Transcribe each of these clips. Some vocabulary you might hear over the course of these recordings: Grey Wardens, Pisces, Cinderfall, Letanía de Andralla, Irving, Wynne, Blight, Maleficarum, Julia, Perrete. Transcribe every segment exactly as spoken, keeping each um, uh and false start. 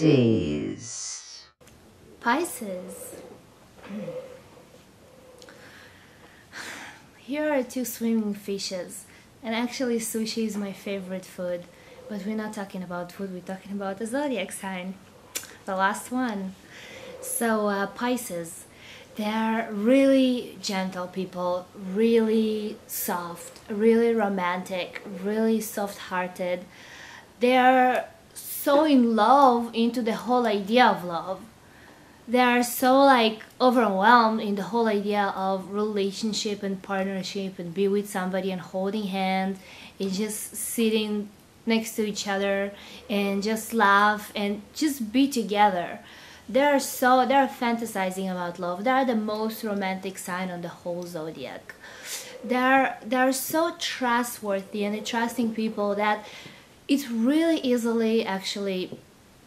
Pisces. Pisces. Here are two swimming fishes, and actually sushi is my favorite food, but we're not talking about food, we're talking about the zodiac sign, the last one. So uh, Pisces, they're really gentle people, really soft, really romantic, really soft-hearted. They're so in love into the whole idea of love. They are so like overwhelmed in the whole idea of relationship and partnership and be with somebody and holding hands and just sitting next to each other and just laugh and just be together. They are so, they are fantasizing about love. They are the most romantic sign on the whole zodiac. They are, they are so trustworthy and trusting people that it's really easily actually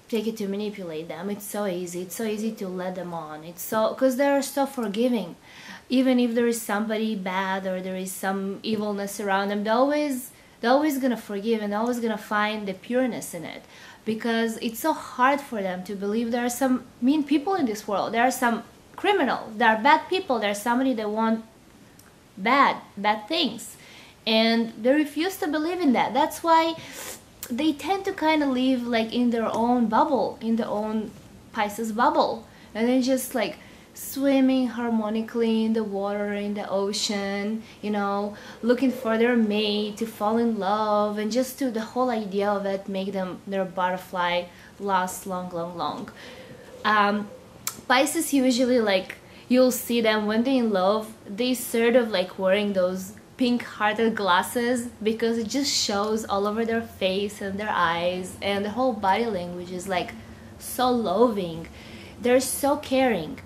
take it to manipulate them. It's so easy. It's so easy to let them on. It's so, because they are so forgiving. Even if there is somebody bad or there is some evilness around them, they're always, they're always gonna forgive and always gonna find the pureness in it. Because it's so hard for them to believe there are some mean people in this world. There are some criminals. There are bad people. There are somebody that want bad, bad things. And they refuse to believe in that. That's why they tend to kind of live like in their own bubble, in their own Pisces bubble, and then just like swimming harmonically in the water, in the ocean, you know, looking for their mate, to fall in love, and just to the whole idea of it make them, their butterfly last long, long, long. Um, Pisces usually, like, you'll see them when they're in love, they sort of like wearing those pink-hearted glasses because it just shows all over their face and their eyes, and the whole body language is like so loving. They're so caring.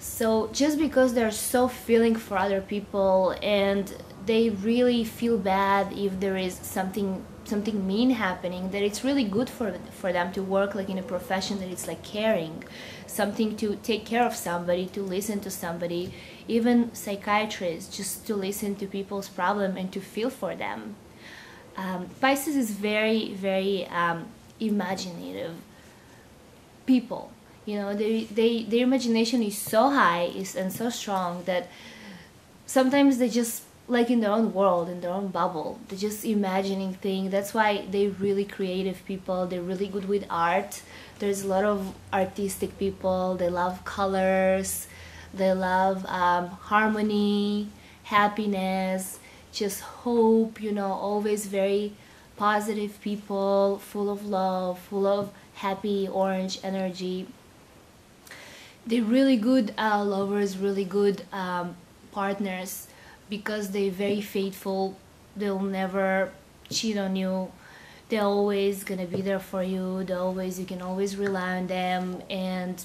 So just because they're so feeling for other people and they really feel bad if there is something something mean happening, that it's really good for for them to work like in a profession that it's like caring, something to take care of somebody, to listen to somebody, even psychiatrists, just to listen to people's problem and to feel for them. Um, Pisces is very, very um, imaginative people. You know, they, they, their imagination is so high is and so strong that sometimes they just like in their own world, in their own bubble. They're just imagining things. That's why they're really creative people. They're really good with art. There's a lot of artistic people. They love colors. They love um, harmony, happiness, just hope, you know, always very positive people, full of love, full of happy orange energy. They're really good uh, lovers, really good um, partners, because they're very faithful. They'll never cheat on you. They're always gonna be there for you. They always, you can always rely on them, and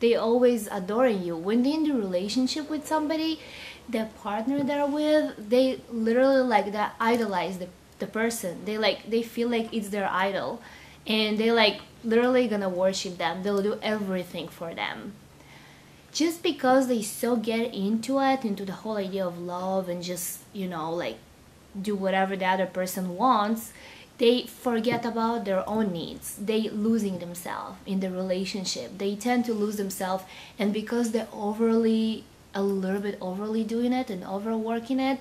they always adore you. When they're in the relationship with somebody, the partner they're with, they literally like that idolize the, the person. They like, they feel like it's their idol, and they like literally gonna worship them. They'll do everything for them. Just because they so get into it, into the whole idea of love and just, you know, like do whatever the other person wants, they forget about their own needs. They losing themselves in the relationship. They tend to lose themselves, and because they're overly, a little bit overly doing it and overworking it,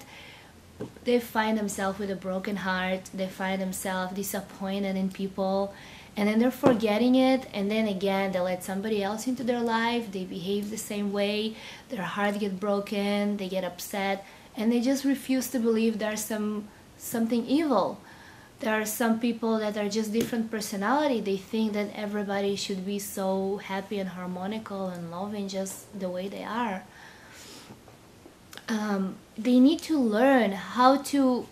they find themselves with a broken heart. They find themselves disappointed in people. And then they're forgetting it, and then again they let somebody else into their life, they behave the same way, their heart gets broken, they get upset, and they just refuse to believe there's some something evil. There are some people that are just different personality. They think that everybody should be so happy and harmonical and loving just the way they are. Um, they need to learn how to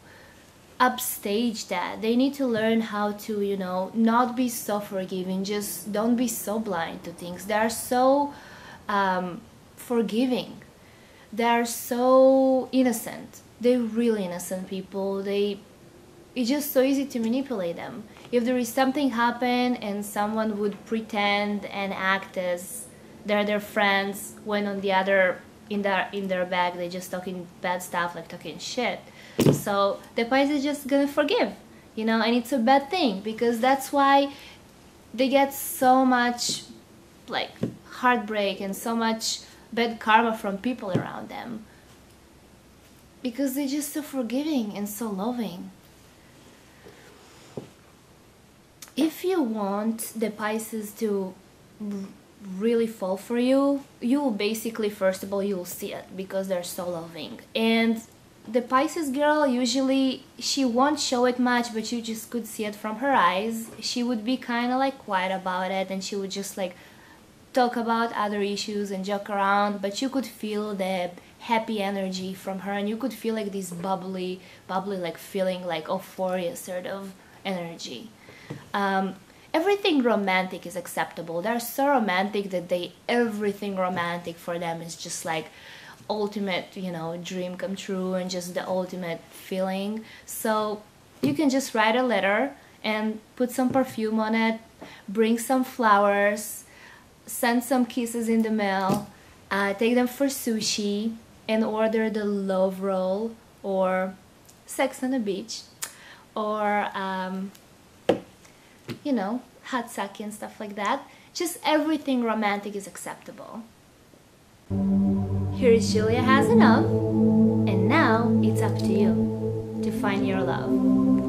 upstage that. They need to learn how to, you know, not be so forgiving, just don't be so blind to things. They are so um, forgiving. They are so innocent. They're really innocent people. They, it's just so easy to manipulate them. If there is something happen and someone would pretend and act as they're their friends, when on the other, in their, in their back, they're just talking bad stuff, like talking shit. So the Pisces is just gonna forgive, you know, and it's a bad thing, because that's why they get so much like heartbreak and so much bad karma from people around them, because they're just so forgiving and so loving. If you want the Pisces to really fall for you, you'll basically, first of all, you'll see it, because they're so loving. And the Pisces girl, usually she won't show it much, but you just could see it from her eyes. She would be kind of like quiet about it, and she would just like talk about other issues and joke around, but you could feel the happy energy from her, and you could feel like this bubbly, bubbly like feeling, like euphoria sort of energy. Um, everything romantic is acceptable. They're so romantic that they, everything romantic for them is just like ultimate, you know, dream come true and just the ultimate feeling. So you can just write a letter and put some perfume on it, bring some flowers, send some kisses in the mail, uh, take them for sushi, and order the love roll or sex on the beach or, um, you know, hot sake and stuff like that. Just everything romantic is acceptable. Here is Julia has enough, and now it's up to you to find your love.